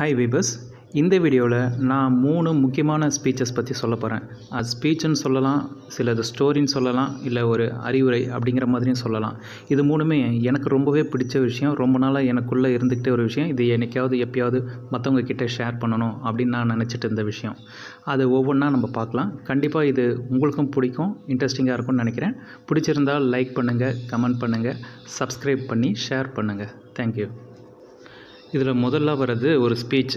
High वीबर्स இந்த வீடியோவில் நான் 3 முக்கியமான ஸ்பீச்சஸ் பற்றி சொல்ல போகிறேன். அது ஸ்பீச்சுன்னு சொல்லலாம், சிலது ஸ்டோரின்னு சொல்லலாம், இல்லை ஒரு அறிவுரை அப்படிங்கிற மாதிரியும் சொல்லலாம். இது 3மே எனக்கு ரொம்பவே பிடிச்ச விஷயம், ரொம்ப நாளாக எனக்குள்ளே இருந்துக்கிட்டே ஒரு விஷயம். இது என்னைக்காவது எப்பயாவது மற்றவங்க கிட்டே ஷேர் பண்ணணும் அப்படின்னு நான் நினச்சிட்டு இருந்த விஷயம். அது ஒவ்வொன்றா நம்ம பார்க்கலாம். கண்டிப்பாக இது உங்களுக்கும் பிடிக்கும், இன்ட்ரெஸ்டிங்காக இருக்கும்னு நினைக்கிறேன். பிடிச்சிருந்தால் லைக் பண்ணுங்கள், கமெண்ட் பண்ணுங்கள், சப்ஸ்கிரைப் பண்ணி ஷேர் பண்ணுங்கள். தேங்க்யூ. இதில் முதல்ல வர்றது ஒரு ஸ்பீச்.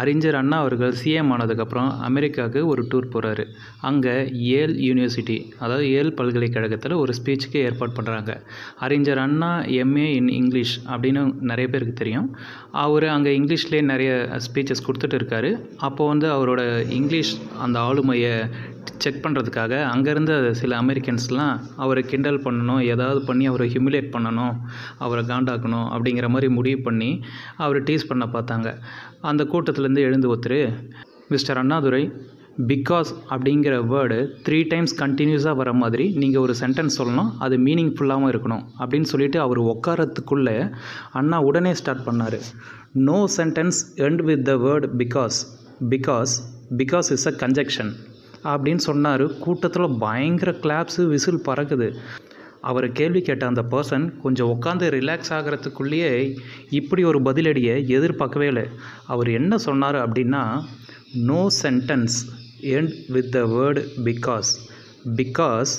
அறிஞர் அண்ணா அவர்கள் சிஎம் ஆனதுக்கப்புறம் அமெரிக்காவுக்கு ஒரு டூர் போகிறார். அங்கே ஏல் யூனிவர்சிட்டி, அதாவது ஏல் பல்கலைக்கழகத்தில் ஒரு ஸ்பீச்சுக்கு ஏற்பாடு பண்ணுறாங்க. அறிஞர் அண்ணா எம்ஏ இன் இங்கிலீஷ் அப்படின்னு நிறைய பேருக்கு தெரியும். அவர் அங்கே இங்கிலீஷ்லேயே நிறைய ஸ்பீச்சஸ் கொடுத்துட்டு இருக்காரு. அப்போது அவரோட இங்கிலீஷ் அந்த ஆளுமையை செக் பண்ணுறதுக்காக அங்கேருந்து சில அமெரிக்கன்ஸ்லாம் அவரை கிண்டல் பண்ணணும், ஏதாவது பண்ணி அவரை ஹியூமிலேட் பண்ணணும், அவரை காண்டாக்கணும் அப்படிங்கிற மாதிரி முடிவு பண்ணி அவரை டீஸ் பண்ண பார்த்தாங்க. அந்த கூட்டத்துலேருந்து எழுந்து ஒருத்தர், மிஸ்டர் அண்ணாதுரை, பிகாஸ் அப்படிங்கிற வேர்டு 3 times கண்டினியூஸாக வர மாதிரி நீங்கள் ஒரு சென்டென்ஸ் சொல்லணும், அது மீனிங்ஃபுல்லாகவும் இருக்கணும் அப்படின்னு சொல்லிவிட்டு அவர் உட்காரத்துக்குள்ளே அண்ணா உடனே ஸ்டார்ட் பண்ணார். No sentence end with the word because. Because because is a conjunction அப்படின்னு சொன்னார். கூட்டத்தில் பயங்கர கிளாப்ஸு, விசில் பறக்குது. அவரை கேள்வி கேட்ட அந்த பர்சன் கொஞ்சம் உட்காந்து ரிலாக்ஸ் ஆகிறதுக்குள்ளேயே இப்படி ஒரு பதிலடியை எதிர்பார்க்கவே இல்லை. அவர் என்ன சொன்னார் அப்படின்னா, no sentence end with the word because. Because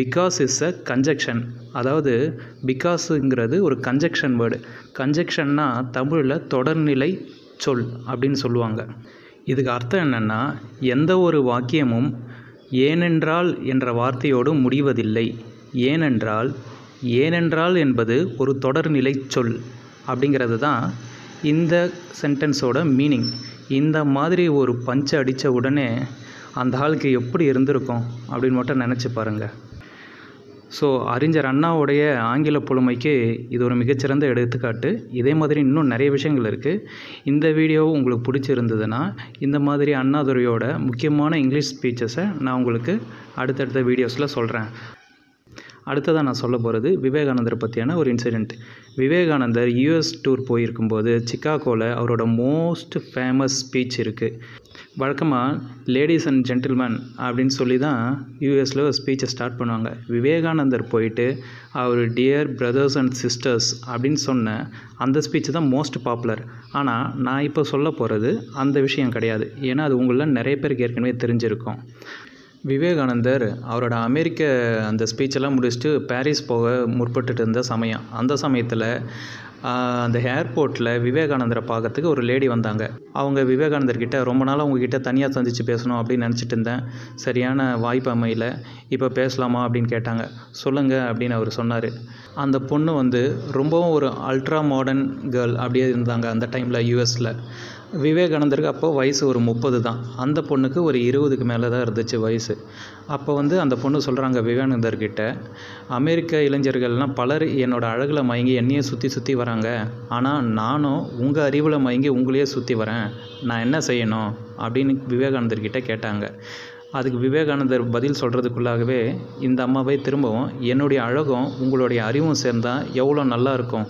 because is a conjunction. அதாவது பிகாஸுங்கிறது ஒரு கன்ஜெக்ஷன் வேர்டு. கன்ஜெக்ஷன்னா தமிழில் தொடர்நிலை சொல் அப்படின்னு சொல்லுவாங்க. இதுக்கு அர்த்தம் என்னென்னா, எந்த ஒரு வாக்கியமும் ஏனென்றால் என்ற வார்த்தையோடு முடிவதில்லை. ஏனென்றால் ஏனென்றால் என்பது ஒரு தொடர்நிலை சொல் அப்படிங்கிறது தான் இந்த சென்டென்ஸோட மீனிங். இந்த மாதிரி ஒரு பஞ்சை அடித்த உடனே அந்த ஆளுக்கு எப்படி இருந்திருக்கும் அப்படின்னு மட்டும் நினச்சி பாருங்கள். ஸோ அறிஞர் அண்ணாவுடைய ஆங்கில புலமைக்கு இது ஒரு மிகச்சிறந்த எடுத்துக்காட்டு. இதே மாதிரி இன்னும் நிறைய விஷயங்கள் இருக்குது. இந்த வீடியோவும் உங்களுக்கு பிடிச்சிருந்ததுன்னா இந்த மாதிரி அண்ணாதுரையோட முக்கியமான இங்கிலீஷ் ஸ்பீச்சஸை நான் உங்களுக்கு அடுத்தடுத்த வீடியோஸில் சொல்கிறேன். அடுத்ததாக நான் சொல்ல போகிறது விவேகானந்தர் பற்றியான ஒரு இன்சிடெண்ட். விவேகானந்தர் யூஎஸ் டூர் போயிருக்கும்போது சிக்காகோவில் அவரோட மோஸ்ட் ஃபேமஸ் ஸ்பீச் இருக்குது. வழக்கமாக லேடிஸ் அண்ட் ஜென்டில்மேன் அப்படின்னு சொல்லி தான் யூஎஸில் ஒரு ஸ்பீச்சை ஸ்டார்ட் பண்ணுவாங்க. விவேகானந்தர் போயிட்டு அவர் டியர் பிரதர்ஸ் அண்ட் சிஸ்டர்ஸ் அப்படின்னு சொன்ன அந்த ஸ்பீச் தான் மோஸ்ட் பாப்புலர். ஆனால் நான் இப்போ சொல்ல போகிறது அந்த விஷயம் கிடையாது, ஏன்னா அது உங்களில் நிறைய பேருக்கு ஏற்கனவே தெரிஞ்சிருக்கும். விவேகானந்தர் அவரோட அமெரிக்க அந்த ஸ்பீச்செல்லாம் முடிச்சுட்டு பாரிஸ் போக முற்பட்டு இருந்த சமயம், அந்த சமயத்தில் அந்த ஏர்போர்ட்டில் விவேகானந்தரை பார்க்கறதுக்கு ஒரு லேடி வந்தாங்க. அவங்க விவேகானந்தர்கிட்ட, ரொம்ப நாளாக உங்ககிட்ட தனியாக சந்தித்து பேசணும் அப்படின்னு நினச்சிட்டு இருந்தேன், சரியான வாய்ப்பு அமையல, இப்போ பேசலாமா அப்படின்னு கேட்டாங்க. சொல்லுங்கள் அப்படின்னு அவர் சொன்னார். அந்த பொண்ணு ரொம்பவும் ஒரு அல்ட்ரா மாடர்ன் கேர்ள் அப்படியே இருந்தாங்க அந்த டைமில் யூஎஸில். விவேகானந்தருக்கு அப்போது வயசு ஒரு 30 தான், அந்த பொண்ணுக்கு ஒரு 20க்கு மேலே தான் இருந்துச்சு வயசு. அப்போ அந்த பொண்ணு சொல்கிறாங்க விவேகானந்தர்கிட்ட, அமெரிக்க இளைஞர்கள்லாம் பலர் என்னோடய அழகில் மயங்கி என்னையே சுற்றி சுற்றி வராங்க, ஆனால் நானும் உங்கள் அறிவில் மயங்கி உங்களையே சுற்றி வரேன், நான் என்ன செய்யணும் அப்படின்னு விவேகானந்தர்கிட்ட கேட்டாங்க. அதுக்கு விவேகானந்தர் பதில் சொல்கிறதுக்குள்ளாகவே இந்த அம்மாவை திரும்பவும், என்னுடைய அழகும் உங்களுடைய அறிவும் சேர்ந்தால் எவ்வளோ நல்லாயிருக்கும்,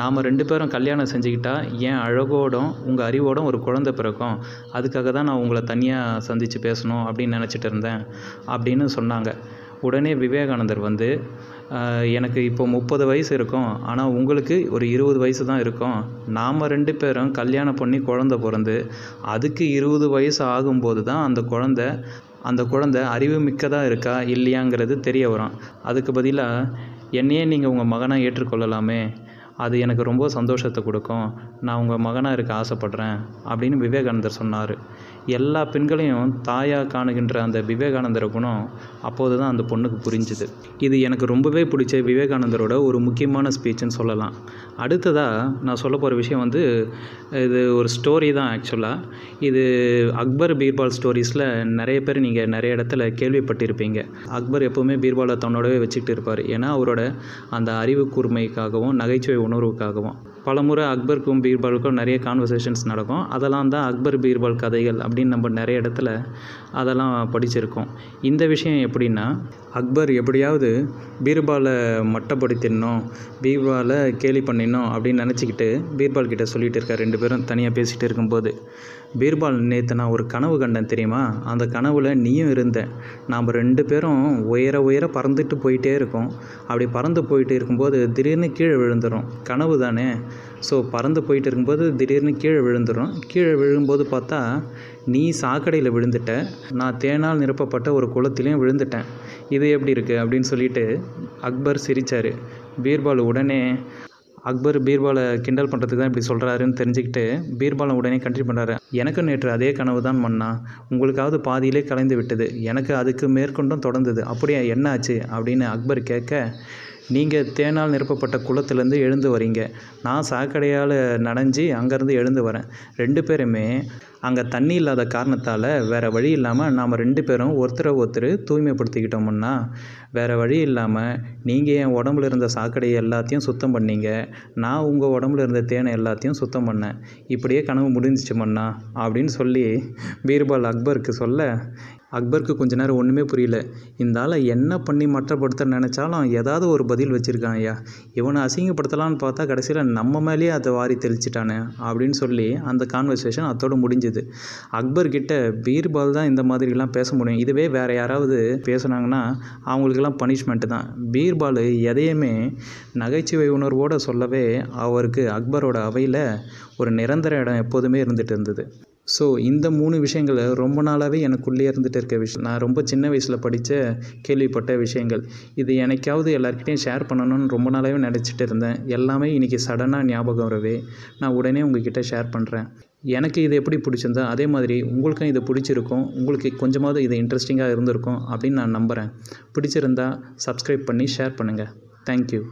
நாம் 2 பேரும் கல்யாணம் செஞ்சுக்கிட்டால் என் அழகோடும் உங்கள் அறிவோடும் ஒரு குழந்தை பிறக்கும், அதுக்காக தான் நான் உங்களை தனியாக சந்தித்து பேசணும் அப்படின்னு நினச்சிட்டு இருந்தேன் அப்படின்னு சொன்னாங்க. உடனே விவேகானந்தர் எனக்கு இப்போ 30 வயசு இருக்கும், ஆனால் உங்களுக்கு ஒரு 20 வயசு தான் இருக்கும், நாம் 2 பேரும் கல்யாணம் பண்ணி குழந்தை பிறந்து அதுக்கு 20 வயசு ஆகும்போது தான் அந்த குழந்தை அறிவு மிக்கதாக இருக்கா இல்லையாங்கிறது தெரிய வரும். அதுக்கு பதிலாக என்னையே நீங்கள் உங்கள் மகனாக ஏற்றுக்கொள்ளலாமே, அது எனக்கு ரொம்ப சந்தோஷத்தை கொடுக்கும், நான் உங்கள் மகனாக இருக்க ஆசைப்பட்றேன் அப்படின்னு விவேகானந்தர் சொன்னார். எல்லா பெண்களையும் தாயாக காணுகின்ற அந்த விவேகானந்தர் குணம் அப்போது தான் அந்த பொண்ணுக்கு புரிஞ்சுது. இது எனக்கு ரொம்பவே பிடிச்ச விவேகானந்தரோட ஒரு முக்கியமான ஸ்பீச்சுன்னு சொல்லலாம். அடுத்ததாக நான் சொல்ல போகிற விஷயம் இது ஒரு ஸ்டோரி தான். ஆக்சுவலாக இது அக்பர் பீர்பால் ஸ்டோரிஸில் நிறைய பேர் நீங்கள் நிறைய இடத்துல கேள்விப்பட்டிருப்பீங்க. அக்பர் எப்போவுமே பீர்பாலை தன்னோடவே வச்சுக்கிட்டு இருப்பார், ஏன்னா அவரோட அந்த அறிவு கூர்மைக்காகவும் நகைச்சுவை உணர்வுக்காகவும். பலமுறை அக்பருக்கும் பீர்பாலுக்கும் நிறைய கான்வர்சேஷன்ஸ் நடக்கும். அதெல்லாம் தான் அக்பர் பீர்பால் கதைகள் அப்படின்னு நம்ம நிறைய இடத்துல அதெல்லாம் படிச்சிருக்கோம். இந்த விஷயம் எப்படின்னா, அக்பர் எப்படியாவது பீர்பாலை மட்டப்படுத்திடணும், பீர்பாலை கேலி பண்ணிடணும் அப்படின்னு நினச்சிக்கிட்டு பீர்பால் கிட்டே சொல்லிகிட்டு இருக்கார். ரெண்டு பேரும் தனியாக பேசிகிட்டு இருக்கும்போது பீர்பால், நேற்று நான் ஒரு கனவு கண்டேன் தெரியுமா, அந்த கனவில் நீயும் இருந்தேன், நாம் ரெண்டு பேரும் உயர பறந்துட்டு போயிட்டே இருக்கோம், அப்படி பறந்து போயிட்டு இருக்கும்போது திடீர்னு கீழே விழுந்துடும், கனவு தானே, ஸோ பறந்து போயிட்டு இருக்கும்போது திடீர்னு கீழே விழுந்துடும், கீழே விழும்போது பார்த்தா நீ சாக்கடையில் விழுந்துட்ட, நான் தேனால் நிரப்பப்பட்ட ஒரு குளத்திலையும் விழுந்துட்டேன், இது எப்படி இருக்குது அப்படின்னு சொல்லிட்டு அக்பர் சிரித்தார். பீர்பால் உடனே, அக்பர் பீர்பாலை கிண்டல் பண்ணுறதுக்கு தான் இப்படி சொல்கிறாருன்னு தெரிஞ்சுக்கிட்டு பீர்பாலை உடனே கண்டினியூ பண்ணுறாரு. எனக்கு நேற்று அதே கனவு தான் மன்னா, உங்களுக்காவது பாதியிலே கலைந்து விட்டது, எனக்கு அதுக்கு மேற்கொண்டும் தொடர்ந்தது, அப்படியே என்ன ஆச்சு அப்படின்னு அக்பர் கேட்க, நீங்கள் தேனால் நிரப்பப்பட்ட குளத்துலேருந்து எழுந்து வரீங்க, நான் சாக்கடையால் நனைஞ்சி அங்கேருந்து எழுந்து வரேன், ரெண்டு பேருமே அங்கே தண்ணி இல்லாத காரணத்தால் வேறு வழி இல்லாமல் நாம் ரெண்டு பேரும் ஒருத்தரை ஒருத்தர் தூய்மைப்படுத்திக்கிட்டோம்னா, வேறு வழி இல்லாமல் நீங்கள் என் உடம்புல இருந்த சாக்கடையை எல்லாத்தையும் சுத்தம் பண்ணிங்க, நான் உங்கள் உடம்புல இருந்த தேனை எல்லாத்தையும் சுத்தம் பண்ணேன், இப்படியே கனவு முடிஞ்சிச்சுமண்ணா அப்படின்னு சொல்லி பீர்பால் அக்பருக்கு சொல்ல, அக்பருக்கு கொஞ்ச நேரம் ஒன்றுமே புரியல. இந்த ஆளை என்ன பண்ணி மற்றப்படுத்த நினச்சாலும் ஏதாவது ஒரு பதில் வச்சுருக்கான் ஐயா, இவனை அசிங்கப்படுத்தலான்னு பார்த்தா கடைசியில் நம்ம மேலேயே அதை வாரி தெளிச்சிட்டானே அப்படின்னு சொல்லி அந்த கான்வர்சேஷன் அதோடு முடிஞ்சுது. அக்பர்கிட்ட பீர்பால் தான் இந்த மாதிரிலாம் பேச முடியும், இதுவே வேறு யாராவது பேசுனாங்கன்னா அவங்களுக்கெல்லாம் பனிஷ்மெண்ட்டு தான். பீர்பால் எதையுமே நகைச்சுவை உணர்வோடு சொல்லவே அவருக்கு அக்பரோட அவையில் ஒரு நிரந்தர இடம் எப்போதுமே இருந்துகிட்டு இருந்தது. ஸோ இந்த மூணு விஷயங்களை ரொம்ப நாளாகவே எனக்குள்ளே இருந்துகிட்டு இருக்க விஷயம், நான் ரொம்ப சின்ன வயசில் படித்த கேள்விப்பட்ட விஷயங்கள், இது எனக்காவது எல்லாருக்கிட்டையும் ஷேர் பண்ணணும்னு ரொம்ப நாளாகவே நினச்சிட்டு இருந்தேன். எல்லாமே இன்றைக்கி சடனாக ஞாபகம் வரவே நான் உடனே உங்ககிட்ட ஷேர் பண்ணுறேன். எனக்கு இது எப்படி பிடிச்சிருந்தா அதே மாதிரி உங்களுக்கும் இது பிடிச்சிருக்கும், உங்களுக்கு கொஞ்சமாவது இது இன்ட்ரெஸ்டிங்காக இருந்திருக்கும் அப்படின்னு நான் நம்புகிறேன். பிடிச்சிருந்தா சப்ஸ்கிரைப் பண்ணி ஷேர் பண்ணுங்கள். தேங்க்யூ.